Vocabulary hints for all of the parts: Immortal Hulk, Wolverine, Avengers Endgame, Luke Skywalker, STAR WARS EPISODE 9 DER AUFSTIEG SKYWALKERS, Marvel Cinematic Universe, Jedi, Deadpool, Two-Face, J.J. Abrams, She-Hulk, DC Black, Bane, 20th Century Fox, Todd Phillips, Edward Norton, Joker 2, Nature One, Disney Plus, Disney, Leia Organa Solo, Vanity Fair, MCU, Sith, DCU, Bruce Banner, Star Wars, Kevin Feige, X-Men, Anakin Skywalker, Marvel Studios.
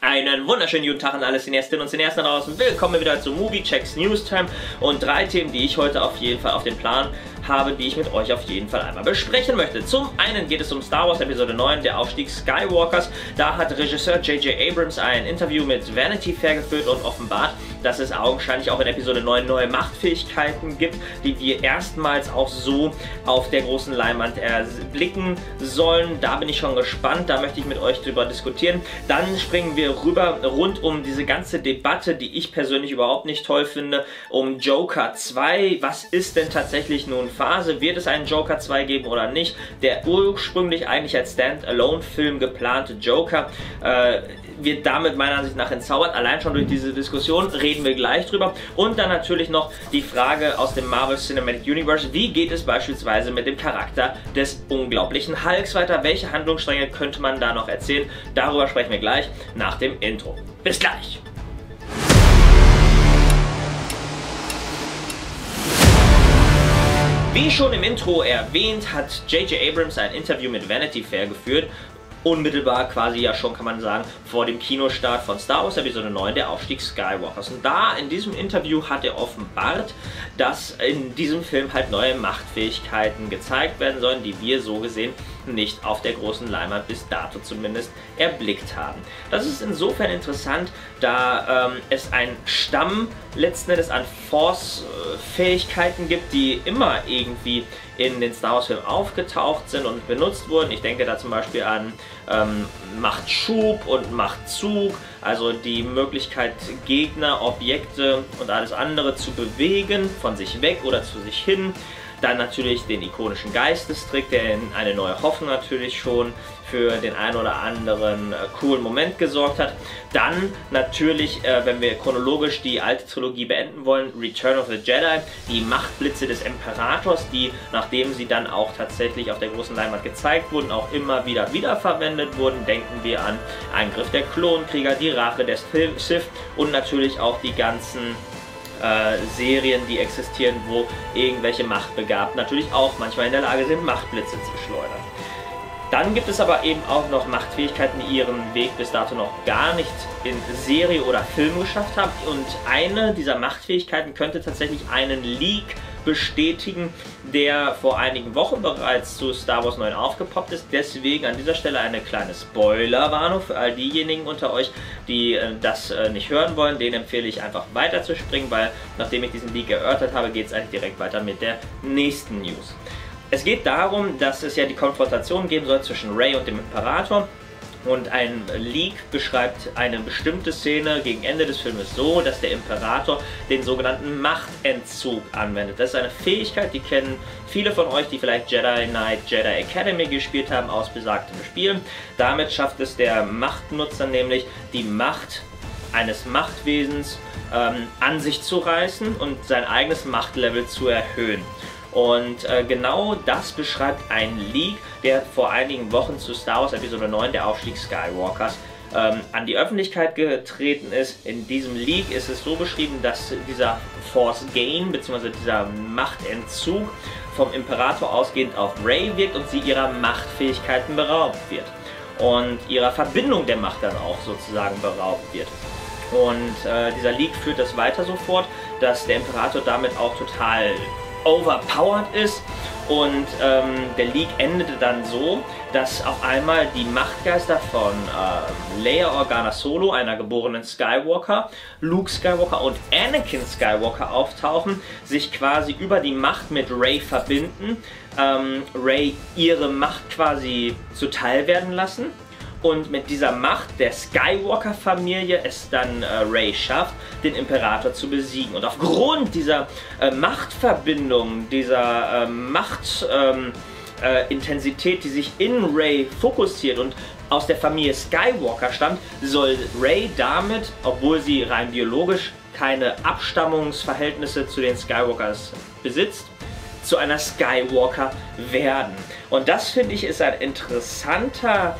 Einen wunderschönen guten Tag an alle Cineastinnen und Cineasten da draußen. Willkommen wieder zu Movie Checks Newstime und drei Themen, die ich heute auf jeden Fall auf den Plan habe, die ich mit euch auf jeden Fall einmal besprechen möchte. Zum einen geht es um Star Wars Episode 9, der Aufstieg Skywalkers. Da hat Regisseur J.J. Abrams ein Interview mit Vanity Fair geführt und offenbart, dass es augenscheinlich auch in Episode 9 neue Machtfähigkeiten gibt, die wir erstmals auch so auf der großen Leinwand erblicken sollen. Da bin ich schon gespannt, da möchte ich mit euch drüber diskutieren. Dann springen wir rüber rund um diese ganze Debatte, die ich persönlich überhaupt nicht toll finde, um Joker 2. Was ist denn tatsächlich nun Phase? Wird es einen Joker 2 geben oder nicht? Der ursprünglich eigentlich als Standalone-Film geplante Joker wird damit meiner Ansicht nach entzaubert. Allein schon durch diese Diskussion reden wir gleich drüber. Und dann natürlich noch die Frage aus dem Marvel Cinematic Universe. Wie geht es beispielsweise mit dem Charakter des unglaublichen Hulks weiter? Welche Handlungsstränge könnte man da noch erzählen? Darüber sprechen wir gleich nach dem Intro. Bis gleich! Wie schon im Intro erwähnt, hat J.J. Abrams ein Interview mit Vanity Fair geführt. Unmittelbar quasi, ja schon kann man sagen, vor dem Kinostart von Star Wars Episode 9, der Aufstieg Skywalkers. Und da, in diesem Interview hat er offenbart, dass in diesem Film halt neue Machtfähigkeiten gezeigt werden sollen, die wir so gesehen nicht auf der großen Leinwand bis dato zumindest erblickt haben. Das ist insofern interessant, da es einen Stamm letzten Endes an Force-Fähigkeiten gibt, die immer irgendwie in den Star Wars Filmen aufgetaucht sind und benutzt wurden. Ich denke da zum Beispiel an Machtschub und Machtzug, also die Möglichkeit, Gegner, Objekte und alles andere zu bewegen, von sich weg oder zu sich hin. Dann natürlich den ikonischen Geistestrick, der in eine neue Hoffnung natürlich schon für den einen oder anderen coolen Moment gesorgt hat. Dann natürlich, wenn wir chronologisch die alte Trilogie beenden wollen, Return of the Jedi, die Machtblitze des Imperators, die, nachdem sie dann auch tatsächlich auf der großen Leinwand gezeigt wurden, auch immer wieder wiederverwendet wurden. Denken wir an Angriff der Klonkrieger, die Rache des Sith und natürlich auch die ganzen Serien, die existieren, wo irgendwelche Machtbegabten natürlich auch manchmal in der Lage sind, Machtblitze zu schleudern. Dann gibt es aber eben auch noch Machtfähigkeiten, die ihren Weg bis dato noch gar nicht in Serie oder Film geschafft haben. Und eine dieser Machtfähigkeiten könnte tatsächlich einen Leak bestätigen, der vor einigen Wochen bereits zu Star Wars 9 aufgepoppt ist. Deswegen an dieser Stelle eine kleine Spoilerwarnung für all diejenigen unter euch, die das nicht hören wollen. Denen empfehle ich einfach weiterzuspringen, weil nachdem ich diesen Leak erörtert habe, geht es eigentlich direkt weiter mit der nächsten News. Es geht darum, dass es ja die Konfrontation geben soll zwischen Rey und dem Imperator. Und ein Leak beschreibt eine bestimmte Szene gegen Ende des Filmes so, dass der Imperator den sogenannten Machtentzug anwendet. Das ist eine Fähigkeit, die kennen viele von euch, die vielleicht Jedi Knight, Jedi Academy gespielt haben aus besagtem Spiel. Damit schafft es der Machtnutzer nämlich, die Macht eines Machtwesens an sich zu reißen und sein eigenes Machtlevel zu erhöhen. Und genau das beschreibt ein Leak, der vor einigen Wochen zu Star Wars Episode 9, der Aufstieg Skywalkers, an die Öffentlichkeit getreten ist. In diesem Leak ist es so beschrieben, dass dieser Force Gain bzw. dieser Machtentzug vom Imperator ausgehend auf Rey wirkt und sie ihrer Machtfähigkeiten beraubt wird. Und ihrer Verbindung der Macht dann auch sozusagen beraubt wird. Und dieser Leak führt das weiter so fort, dass der Imperator damit auch total overpowered ist und der Leak endete dann so, dass auf einmal die Machtgeister von Leia Organa Solo, einer geborenen Skywalker, Luke Skywalker und Anakin Skywalker auftauchen, sich quasi über die Macht mit Rey verbinden, Rey ihre Macht quasi zuteil werden lassen und mit dieser Macht der Skywalker-Familie es dann Rey schafft, den Imperator zu besiegen. Und aufgrund dieser Machtverbindung, dieser Machtintensität, die sich in Rey fokussiert und aus der Familie Skywalker stammt, soll Rey damit, obwohl sie rein biologisch keine Abstammungsverhältnisse zu den Skywalkers besitzt, zu einer Skywalker werden. Und das, finde ich, ist ein interessanter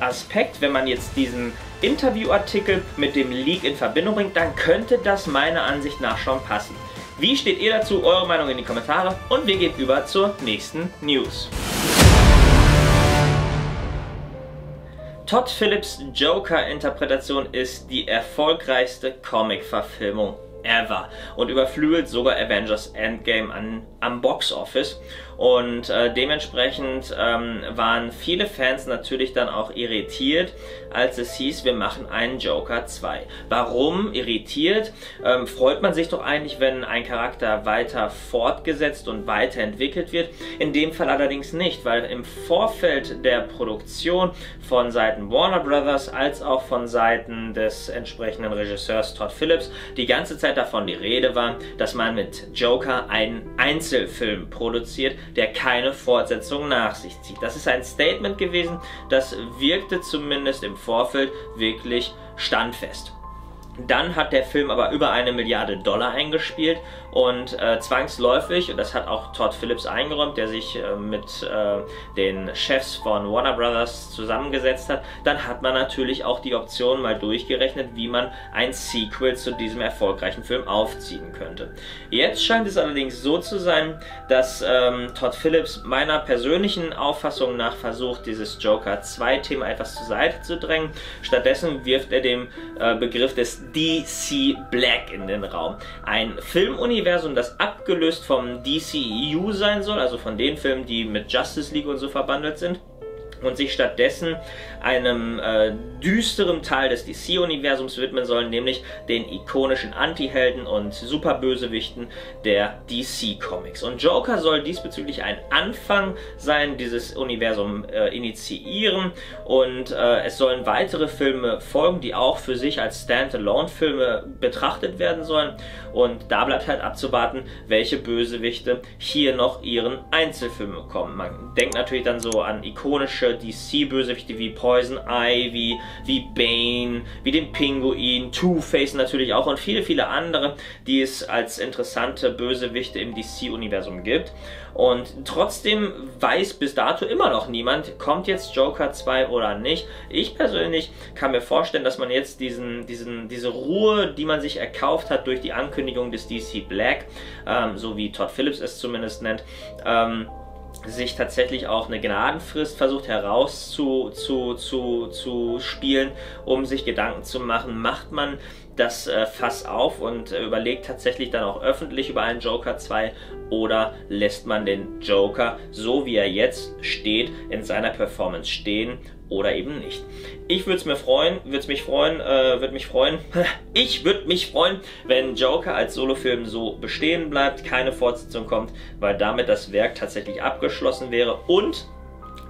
Aspekt. Wenn man jetzt diesen Interviewartikel mit dem Leak in Verbindung bringt, dann könnte das meiner Ansicht nach schon passen. Wie steht ihr dazu? Eure Meinung in die Kommentare und wir gehen über zur nächsten News. Todd Phillips' Joker-Interpretation ist die erfolgreichste Comic-Verfilmung ever und überflügelt sogar Avengers Endgame am Box Office. Und dementsprechend waren viele Fans natürlich dann auch irritiert, als es hieß, wir machen einen Joker 2. Warum irritiert? Freut man sich doch eigentlich, wenn ein Charakter weiter fortgesetzt und weiterentwickelt wird. In dem Fall allerdings nicht, weil im Vorfeld der Produktion von Seiten Warner Brothers als auch von Seiten des entsprechenden Regisseurs Todd Phillips die ganze Zeit davon die Rede war, dass man mit Joker einen Einzelfilm produziert, der keine Fortsetzung nach sich zieht. Das ist ein Statement gewesen, das wirkte zumindest im Vorfeld wirklich standfest. Dann hat der Film aber über $1 Milliarde eingespielt und zwangsläufig, und das hat auch Todd Phillips eingeräumt, der sich mit den Chefs von Warner Brothers zusammengesetzt hat, dann hat man natürlich auch die Option mal durchgerechnet, wie man ein Sequel zu diesem erfolgreichen Film aufziehen könnte. Jetzt scheint es allerdings so zu sein, dass Todd Phillips meiner persönlichen Auffassung nach versucht, dieses Joker 2 Thema etwas zur Seite zu drängen. Stattdessen wirft er dem Begriff des DC Black in den Raum. Ein Filmuniversum, das abgelöst vom DCU sein soll, also von den Filmen, die mit Justice League und so verbandelt sind, und sich stattdessen einem düsteren Teil des DC-Universums widmen sollen, nämlich den ikonischen Antihelden und Superbösewichten der DC-Comics. Und Joker soll diesbezüglich ein Anfang sein, dieses Universum initiieren, und es sollen weitere Filme folgen, die auch für sich als Standalone-Filme betrachtet werden sollen, und da bleibt halt abzuwarten, welche Bösewichte hier noch ihren Einzelfilm bekommen. Man denkt natürlich dann so an ikonische DC-Bösewichte wie Poison Ivy, wie Bane, wie den Pinguin, Two-Face natürlich auch und viele, viele andere, die es als interessante Bösewichte im DC-Universum gibt. Und trotzdem weiß bis dato immer noch niemand, kommt jetzt Joker 2 oder nicht. Ich persönlich kann mir vorstellen, dass man jetzt diese Ruhe, die man sich erkauft hat durch die Ankündigung des DC Black, so wie Todd Phillips es zumindest nennt, sich tatsächlich auch eine Gnadenfrist versucht herauszuspielen, um sich Gedanken zu machen, macht man das Fass auf und überlegt tatsächlich dann auch öffentlich über einen Joker 2 oder lässt man den Joker, so wie er jetzt steht, in seiner Performance stehen oder eben nicht. Ich würde mich freuen, ich würde mich freuen, wenn Joker als Solofilm so bestehen bleibt, keine Fortsetzung kommt, weil damit das Werk tatsächlich abgeschlossen wäre und,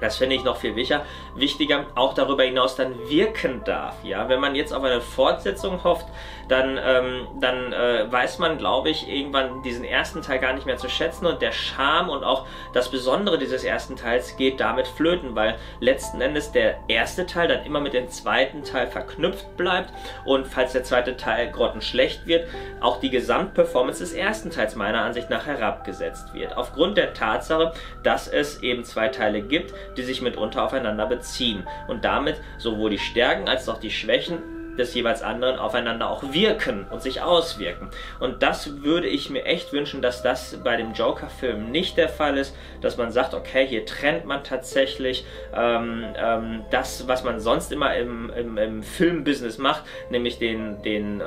das finde ich noch viel wichtiger, auch darüber hinaus dann wirken darf. Ja? Wenn man jetzt auf eine Fortsetzung hofft, dann, weiß man, glaube ich, irgendwann diesen ersten Teil gar nicht mehr zu schätzen, und der Charme und auch das Besondere dieses ersten Teils geht damit flöten, weil letzten Endes der erste Teil dann immer mit dem zweiten Teil verknüpft bleibt, und falls der zweite Teil grottenschlecht wird, auch die Gesamtperformance des ersten Teils meiner Ansicht nach herabgesetzt wird. Aufgrund der Tatsache, dass es eben zwei Teile gibt, die sich mitunter aufeinander beziehen und damit sowohl die Stärken als auch die Schwächen des jeweils anderen aufeinander auch wirken und sich auswirken. Und das würde ich mir echt wünschen, dass das bei dem Joker-Film nicht der Fall ist, dass man sagt, okay, hier trennt man tatsächlich das, was man sonst immer im Filmbusiness macht, nämlich den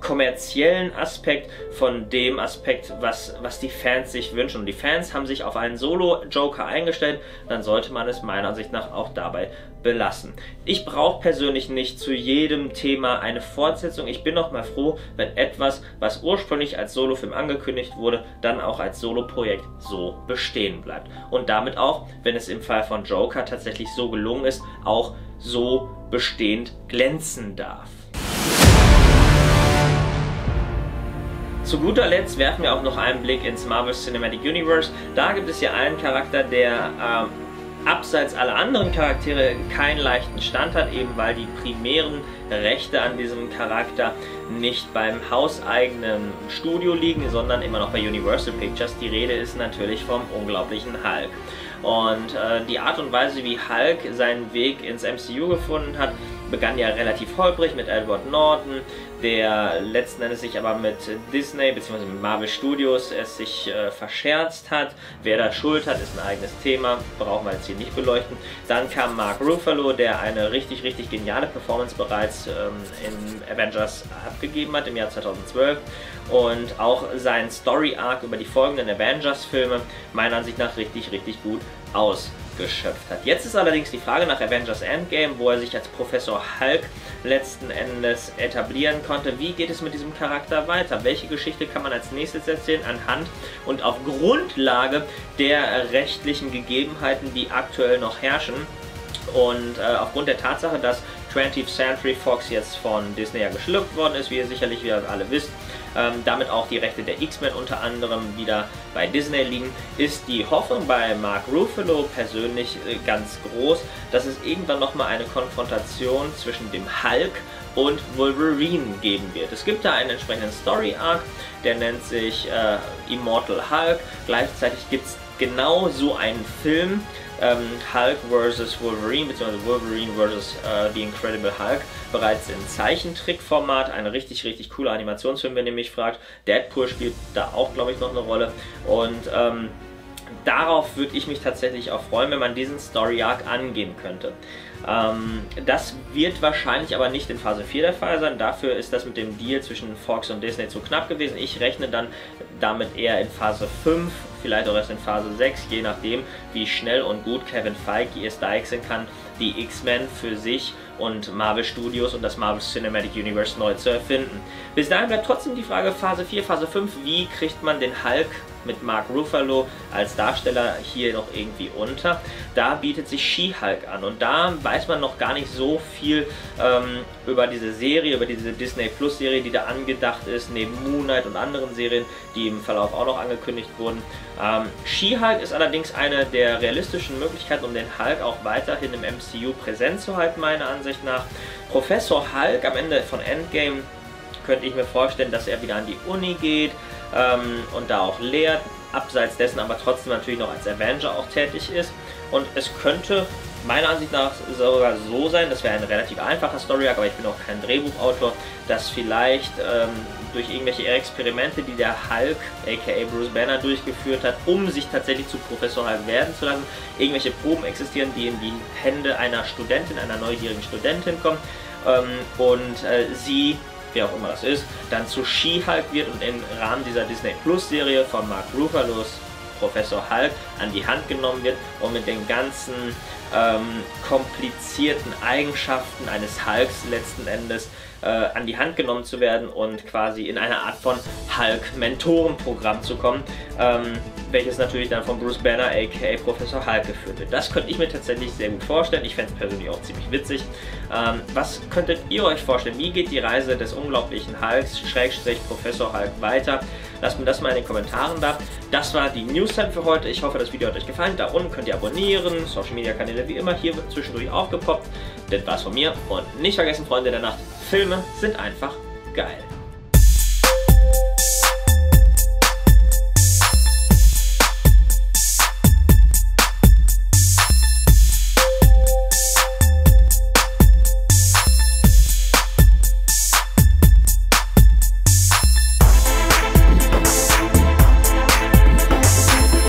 kommerziellen Aspekt von dem Aspekt, was die Fans sich wünschen. Und die Fans haben sich auf einen Solo-Joker eingestellt, dann sollte man es meiner Ansicht nach auch dabei belassen. Ich brauche persönlich nicht zu jedem Thema eine Fortsetzung. Ich bin noch mal froh, wenn etwas, was ursprünglich als Solofilm angekündigt wurde, dann auch als Soloprojekt so bestehen bleibt. Und damit auch, wenn es im Fall von Joker tatsächlich so gelungen ist, auch so bestehend glänzen darf. Zu guter Letzt werfen wir auch noch einen Blick ins Marvel Cinematic Universe. Da gibt es ja einen Charakter, der abseits aller anderen Charaktere keinen leichten Stand hat, eben weil die primären Rechte an diesem Charakter nicht beim hauseigenen Studio liegen, sondern immer noch bei Universal Pictures. Die Rede ist natürlich vom unglaublichen Hulk. Und die Art und Weise, wie Hulk seinen Weg ins MCU gefunden hat, begann ja relativ holprig mit Edward Norton, der letzten Endes sich aber mit Disney bzw. mit Marvel Studios verscherzt hat. Wer da Schuld hat, ist ein eigenes Thema, brauchen wir jetzt hier nicht beleuchten. Dann kam Mark Ruffalo, der eine richtig, richtig geniale Performance bereits in Avengers abgegeben hat im Jahr 2012 und auch sein Story-Arc über die folgenden Avengers-Filme meiner Ansicht nach richtig, richtig gut ausgeschöpft hat. Jetzt ist allerdings die Frage nach Avengers Endgame, wo er sich als Professor Hulk letzten Endes etablieren konnte. Wie geht es mit diesem Charakter weiter? Welche Geschichte kann man als nächstes erzählen anhand und auf Grundlage der rechtlichen Gegebenheiten, die aktuell noch herrschen? Und aufgrund der Tatsache, dass 20th Century Fox jetzt von Disney ja geschluckt worden ist, wie ihr sicherlich wieder alle wisst, damit auch die Rechte der X-Men unter anderem wieder bei Disney liegen, ist die Hoffnung bei Mark Ruffalo persönlich ganz groß, dass es irgendwann nochmal eine Konfrontation zwischen dem Hulk und Wolverine geben wird. Es gibt da einen entsprechenden Story-Arc, der nennt sich Immortal Hulk. Gleichzeitig gibt es genau so einen Film, Hulk vs. Wolverine bzw. Wolverine vs. The Incredible Hulk, bereits im Zeichentrickformat. Ein richtig, richtig cooler Animationsfilm, wenn ihr mich fragt. Deadpool spielt da auch, glaube ich, noch eine Rolle. Und darauf würde ich mich tatsächlich auch freuen, wenn man diesen Story-Arc angehen könnte. Das wird wahrscheinlich aber nicht in Phase 4 der Fall sein. Dafür ist das mit dem Deal zwischen Fox und Disney zu knapp gewesen. Ich rechne dann damit eher in Phase 5, vielleicht auch erst in Phase 6, je nachdem, wie schnell und gut Kevin Feige es deichseln kann, die X-Men für sich und Marvel Studios und das Marvel Cinematic Universe neu zu erfinden. Bis dahin bleibt trotzdem die Frage Phase 4, Phase 5, wie kriegt man den Hulk mit Mark Ruffalo als Darsteller hier noch irgendwie unter? Da bietet sich She-Hulk an und da weiß man noch gar nicht so viel über diese Serie, über diese Disney Plus Serie, die da angedacht ist, neben Moon Knight und anderen Serien, die im Verlauf auch noch angekündigt wurden. She-Hulk ist allerdings eine der realistischen Möglichkeiten, um den Hulk auch weiterhin im MCU präsent zu halten, meiner Ansicht nach. Professor Hulk am Ende von Endgame könnte ich mir vorstellen, dass er wieder an die Uni geht und da auch lehrt, abseits dessen aber trotzdem natürlich noch als Avenger auch tätig ist. Und es könnte meiner Ansicht nach sogar so sein, das wäre ein relativ einfacher Story-Arc, aber ich bin auch kein Drehbuchautor, dass vielleicht durch irgendwelche Experimente, die der Hulk, aka Bruce Banner, durchgeführt hat, um sich tatsächlich zu Professor Hulk werden zu lassen, irgendwelche Proben existieren, die in die Hände einer Studentin, einer neugierigen Studentin kommen und sie, wer auch immer das ist, dann zu She-Hulk wird und im Rahmen dieser Disney Plus Serie von Mark Ruffalo Professor Hulk an die Hand genommen wird und mit den ganzen komplizierten Eigenschaften eines Hulks letzten Endes an die Hand genommen zu werden und quasi in eine Art von Hulk-Mentorenprogramm zu kommen, welches natürlich dann von Bruce Banner aka Professor Hulk geführt wird. Das könnte ich mir tatsächlich sehr gut vorstellen, ich fände es persönlich auch ziemlich witzig. Was könntet ihr euch vorstellen, wie geht die Reise des unglaublichen Hulks / Professor Hulk weiter? Lasst mir das mal in den Kommentaren da. Das war die News-Time für heute, ich hoffe das Video hat euch gefallen, da unten könnt ihr abonnieren, Social Media Kanäle wie immer, hier wird zwischendurch aufgepoppt. Das war's von mir und nicht vergessen, Freunde der Nacht, Filme sind einfach geil.